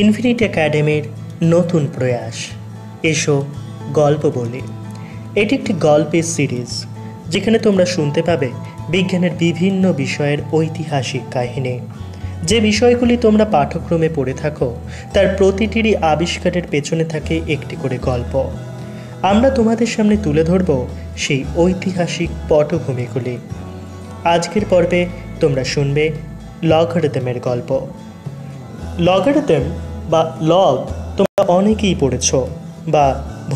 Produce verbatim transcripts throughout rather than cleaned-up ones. Infinity একাডেমির নতুন প্রয়াস এসো গল্প বলি। এটি একটি গল্পের সিরিজ যেখানে তোমরা শুনতে পাবে বিজ্ঞানের বিভিন্ন বিষয়ের ঐতিহাসিক কাহিনী। যে বিষয়গুলি তোমরা পাঠ্যক্রমে পড়ে থাকো তার প্রতিটিরই আবিষ্কারের পেছনে থাকে একটি করে গল্প। আমরা তোমাদের সামনে তুলে ধরব সেই ঐতিহাসিক পটভূমিগুলি। আজকের পর্বে তোমরা শুনবে লগারিদমের গল্প। লগারিদম বা লগ তোমরা অনেকেই পড়েছ বা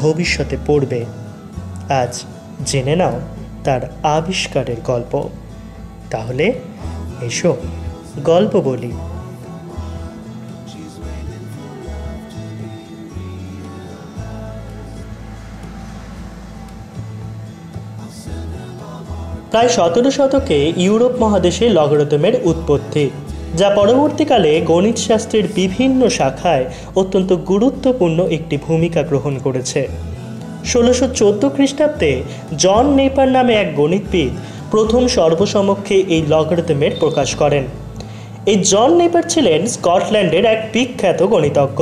ভবিষ্যতে পড়বে। আজ জেনে নাও তার আবিষ্কারের গল্প। তাহলে এসো গল্প বলি। প্রায় সতেরো শতকে ইউরোপ মহাদেশে লগারিদমের উৎপত্তি, যা পরবর্তীকালে গণিতশাস্ত্রের বিভিন্ন শাখায় অত্যন্ত গুরুত্বপূর্ণ একটি ভূমিকা গ্রহণ করেছে। ষোলোশো চোদ্দো খ্রিস্টাব্দে জন নেপার নামে এক গণিতবিদ প্রথম সর্বসমক্ষে এই লগারিদমের প্রকাশ করেন। এই জন নেপার ছিলেন স্কটল্যান্ডের এক বিখ্যাত গণিতজ্ঞ,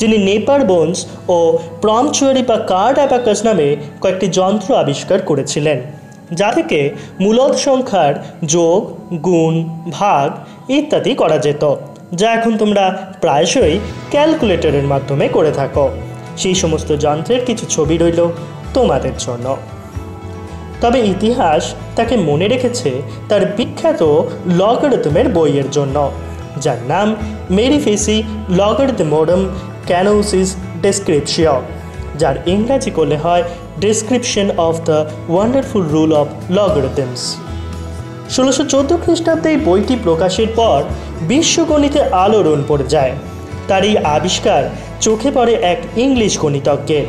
যিনি নেপার বোনস ও প্রমচুয়ারি বা কার্ড অ্যাবাকাস নামে কয়েকটি যন্ত্র আবিষ্কার করেছিলেন, যা থেকে মূলদ সংখ্যার যোগ, গুণ, ভাগ ইত্যাদি করা যেত, যা এখন তোমরা প্রায়শই ক্যালকুলেটরের মাধ্যমে করে থাকো। সেই সমস্ত যন্ত্রের কিছু ছবি রইল তোমাদের জন্য। তবে ইতিহাস তাকে মনে রেখেছে তার বিখ্যাত লগারিদমের বইয়ের জন্য, যার নাম মেরি ফেসি লগারিদমোরাম ক্যানোসিস ডেসক্রিপশিও, যার ইংরাজি করলে হয় description of the wonderful rule of logarithms. ষোলোশো চোদ্দো খ্রিস্টাব্দে এই বইটি প্রকাশের পর বিশ্বগণিতে আলোড়ন পড়ে যায়। তার এই আবিষ্কার চোখে পড়ে এক ইংলিশ গণিতজ্ঞের।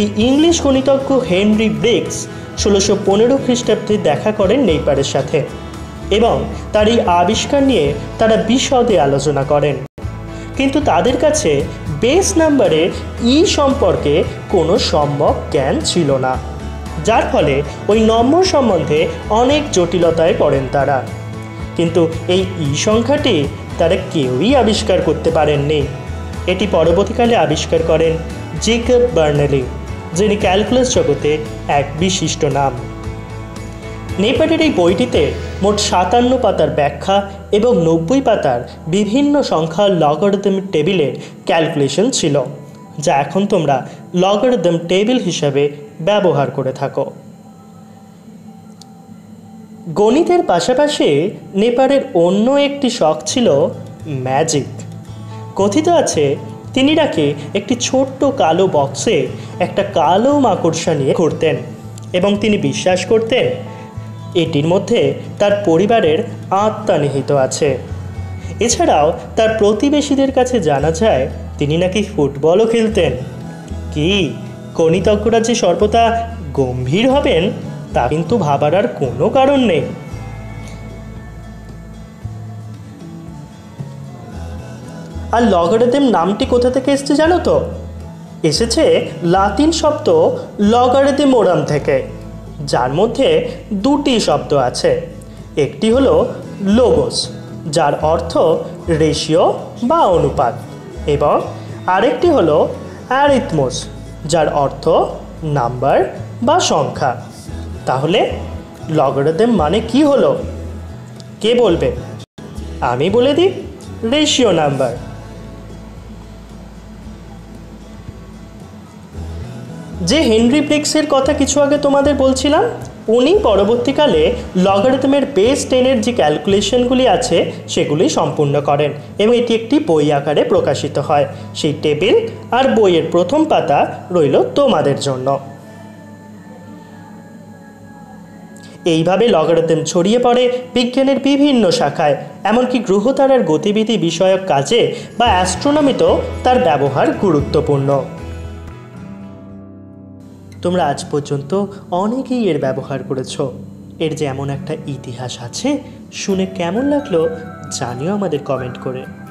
এই ইংলিশ গণিতজ্ঞ হেনরি ব্রিগস ষোলোশো পনেরো খ্রিস্টাব্দে দেখা করেন নেপারের সাথে, এবং তার এই আবিষ্কার নিয়ে তারা বিশদে আলোচনা করেন, কিন্তু তাদের কাছে বেস নাম্বারের ই সম্পর্কে কোনো সম্যক জ্ঞান ছিল না, যার ফলে ওই নম্বর সম্বন্ধে অনেক জটিলতায় পড়েন তারা। কিন্তু এই ই সংখ্যাটি তারা কেউই আবিষ্কার করতে পারেননি। এটি পরবর্তীকালে আবিষ্কার করেন জেকব বার্নেলি, যিনি ক্যালকুলাস জগতে এক বিশিষ্ট নাম। নেপারের এই বইটিতে মোট সাতান্ন পাতার ব্যাখ্যা এবং নব্বই পাতার বিভিন্ন সংখ্যার লগারিদম টেবিলের ক্যালকুলেশন ছিল, যা এখন তোমরা লগারিদম টেবিল হিসাবে ব্যবহার করে থাকো। গণিতের পাশাপাশি নেপারের অন্য একটি শখ ছিল ম্যাজিক। কথিত আছে তিনি নাকি একটি ছোট্ট কালো বক্সে একটা কালো মাকড়সা নিয়ে ঘুরতেন, এবং তিনি বিশ্বাস করতেন এটির মধ্যে তার পরিবারের আত্মা নিহিত আছে। এছাড়াও তার প্রতিবেশীদের কাছে জানা যায় তিনি নাকি ফুটবলও খেলতেন। কি গণিতজ্ঞরা যে সর্বদা গম্ভীর হবেন তা কিন্তু ভাবার আর কোনো কারণ নেই। আর লগারিদম নামটি কোথা থেকে এসেছে জানো তো? এসেছে লাতিন শব্দ লগারিদমোরাম থেকে, যার মধ্যে দুটি শব্দ আছে। একটি হলো লোগোস, যার অর্থ রেশিও বা অনুপাত, এবং আরেকটি হলো অ্যারিথমোস, যার অর্থ নাম্বার বা সংখ্যা। তাহলে লগারিদম মানে কি হলো? কে বলবে? আমি বলে দিই, রেশিও নাম্বার। যে হেনরি ব্রিগসের কথা কিছু আগে তোমাদের বলছিলাম, উনি পরবর্তীকালে লগারিদমের বেস টেনের যে ক্যালকুলেশনগুলি আছে সেগুলি সম্পূর্ণ করেন, এবং এটি একটি বই আকারে প্রকাশিত হয়। সেই টেবিল আর বইয়ের প্রথম পাতা রইল তোমাদের জন্য। এইভাবে লগারিদম ছড়িয়ে পড়ে বিজ্ঞানের বিভিন্ন শাখায়, এমনকি গ্রহতারার গতিবিধি বিষয়ক কাজে বা অ্যাস্ট্রোনমিতেও তার ব্যবহার গুরুত্বপূর্ণ। তোমরা আজ পর্যন্ত অনেকেই এর ব্যবহার করেছ। এর যে এমন একটা ইতিহাস আছে শুনে কেমন লাগলো জানিও আমাদের কমেন্ট করে।